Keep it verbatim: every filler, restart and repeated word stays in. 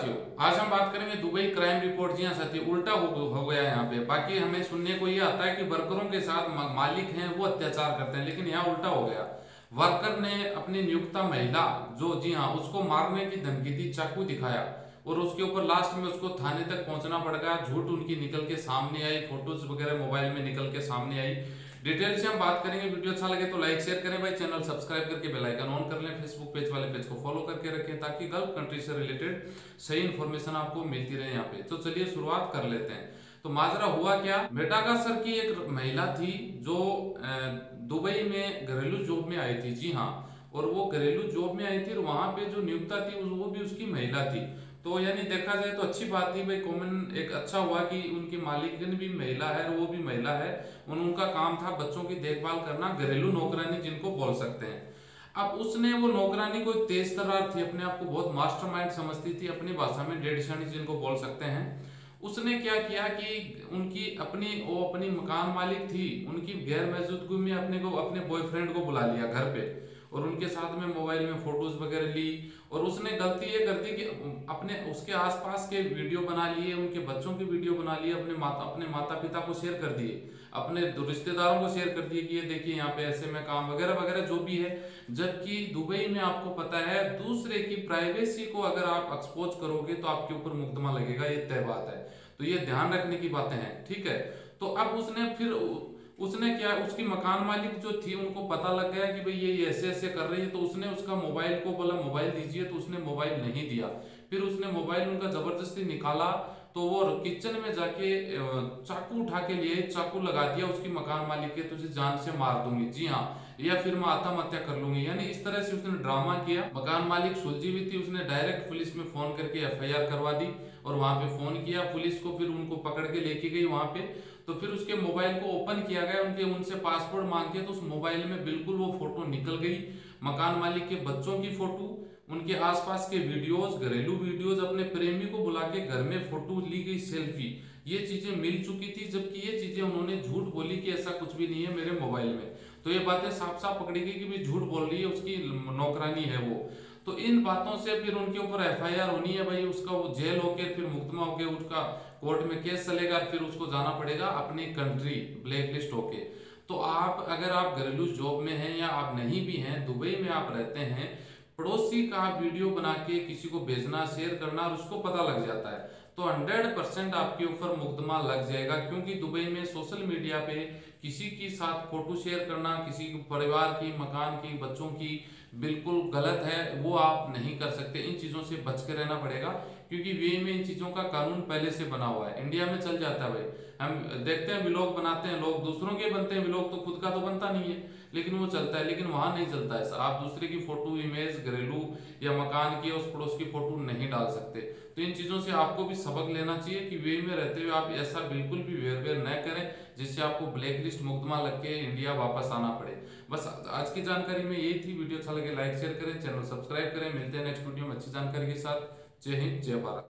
साथियों, आज हम बात करेंगे दुबई क्राइम रिपोर्ट। जी हाँ साथियों, उल्टा हो, हो गया है यहाँ पे। बाकी हमें सुनने को ये आता है कि वर्करों के साथ मालिक हैं वो अत्याचार करते हैं, लेकिन यहाँ उल्टा हो गया। वर्कर ने अपनी नियुक्ता महिला जो जी हाँ उसको मारने की धमकी दी, चाकू दिखाया और उसके ऊपर लास्ट में उसको थाने तक पहुंचना पड़ गया। झूठ उनकी निकल के सामने आई, फोटोज वगैरह मोबाइल में निकल के सामने आई। डिटेल से हम बात करेंगे। वीडियो अच्छा लगे तो लाइक शेयर करें भाई, चैनल सब्सक्राइब करके बेल आइकन ऑन कर लें, फेसबुक पेज वाले पेज को फॉलो करके रखें ताकि गल्फ कंट्री से रिलेटेड सही इन्फॉर्मेशन आपको मिलती रहे यहाँ पे। तो चलिए शुरुआत कर लेते हैं। तो माजरा हुआ क्या, मेटागासर की एक महिला थी जो दुबई में घरेलू जॉब में आई थी। जी हाँ, और वो घरेलू जॉब में आई थी और वहाँ पे जो नियुक्ता थी वो भी उसकी महिला थी। तो यानी देखा जाए तो अच्छी बात थी भाई, कॉमन एक अच्छा हुआ कि उनकी मालिकन भी महिला है और वो भी महिला है। उनका काम था बच्चों की देखभाल करना, घरेलू नौकरानी जिनको बोल सकते हैं। अब उसने वो नौकरानी कोई तेज तरार थी, अपने आप को बहुत मास्टरमाइंड समझती थी, अपनी भाषा में डेढ़शानी जिनको बोल सकते हैं। उसने क्या किया कि उनकी अपनी वो अपनी मकान मालिक थी, उनकी गैर मौजूदगी में अपने को अपने बॉयफ्रेंड को बुला लिया घर पे और उनके साथ में मोबाइल में फोटोज वगैरह ली। और उसने गलती ये कर दी कि अपने उसके आसपास के वीडियो बना लिए, उनके बच्चों के वीडियो बना लिए, अपने माता अपने माता पिता को शेयर कर दिए, अपने रिश्तेदारों को शेयर कर दिए कि ये देखिए यहाँ पे ऐसे में काम वगैरह वगैरह जो भी है। जबकि दुबई में आपको पता है दूसरे की प्राइवेसी को अगर आप एक्सपोज करोगे तो आपके ऊपर मुकदमा लगेगा, ये तय बात है। तो ये ध्यान रखने की बातें हैं, ठीक है। तो अब उसने फिर उसने क्या, उसकी मकान मालिक जो थी उनको पता लग गया कि भाई ये ऐसे ऐसे कर रही है। तो उसने उसका मोबाइल को बोला मोबाइल दीजिए, तो उसने मोबाइल नहीं दिया। फिर उसने मोबाइल उनका जबरदस्ती निकाला तो वो किचन में जाके चाकू उठा के लिए चाकू लगा दिया उसकी मकान मालिक के, तुझे जान से मार दूंगी, जी हाँ, या फिर मैं आत्महत्या कर लूंगी। यानी इस तरह से उसने ड्रामा किया। मकान मालिक सुलझी हुई थी, उसने डायरेक्ट पुलिस में फोन करके एफ आई आर करवा दी और वहां पे फोन किया, पुलिस को फिर उनको पकड़ के लेके गई वहां पे। तो फिर उसके मोबाइल को ओपन किया गया, उनके उनसे पासवर्ड मांग के, तो उस मोबाइल में बिल्कुल वो फोटो निकल गई, मकान मालिक के बच्चों की फोटो, उनके आसपास के वीडियोस, घरेलू वीडियोस, अपने प्रेमी को बुला के घर में फोटो ली गई सेल्फी, ये चीजें मिल चुकी थी। जबकि ये चीजें उन्होंने झूठ बोली कि ऐसा कुछ भी नहीं है मेरे मोबाइल में। तो ये बातें साफ साफ पकड़ी गई कि भी झूठ बोल रही है, उसकी नौकरानी है वो। तो इन बातों से फिर उनके ऊपर एफ आई आर होनी है भाई, उसका वो जेल होकर फिर मुकदमा होके उसका कोर्ट में केस चलेगा, फिर उसको जाना पड़ेगा अपनी कंट्री ब्लैक लिस्ट होके। तो आप अगर आप घरेलू जॉब में हैं या आप नहीं भी हैं, दुबई में आप रहते हैं, पड़ोसी का वीडियो बना के किसी को भेजना, शेयर करना और उसको पता लग जाता है तो सौ परसेंट आपके ऊपर मुकदमा लग जाएगा। क्योंकि दुबई में सोशल मीडिया पे किसी के साथ फोटो शेयर करना, किसी के परिवार की, मकान की, बच्चों की, बिल्कुल गलत है, वो आप नहीं कर सकते। इन चीज़ों से बच के रहना पड़ेगा क्योंकि वे में इन चीज़ों का कानून पहले से बना हुआ है। इंडिया में चल जाता है भाई, हम देखते हैं व्लॉग बनाते हैं लोग, दूसरों के बनते हैं व्लॉग, तो खुद का तो बनता नहीं है लेकिन वो चलता है। लेकिन वहाँ नहीं चलता है, आप दूसरे की फोटो, इमेज, घरेलू या मकान की, उस पड़ोस की फोटो नहीं डाल सकते। तो इन चीज़ों से आपको भी सबक लेना चाहिए कि वे में रहते हुए आप ऐसा बिल्कुल भी वेर वेर न करें जिससे आपको ब्लैक लिस्ट, मुकदमा लग के इंडिया वापस आना पड़े। बस आज की जानकारी में यही थी। वीडियो अच्छा लगे लाइक शेयर करें, चैनल सब्सक्राइब करें। मिलते हैं नेक्स्ट वीडियो में अच्छी जानकारी के साथ। जय हिंद, जय भारत।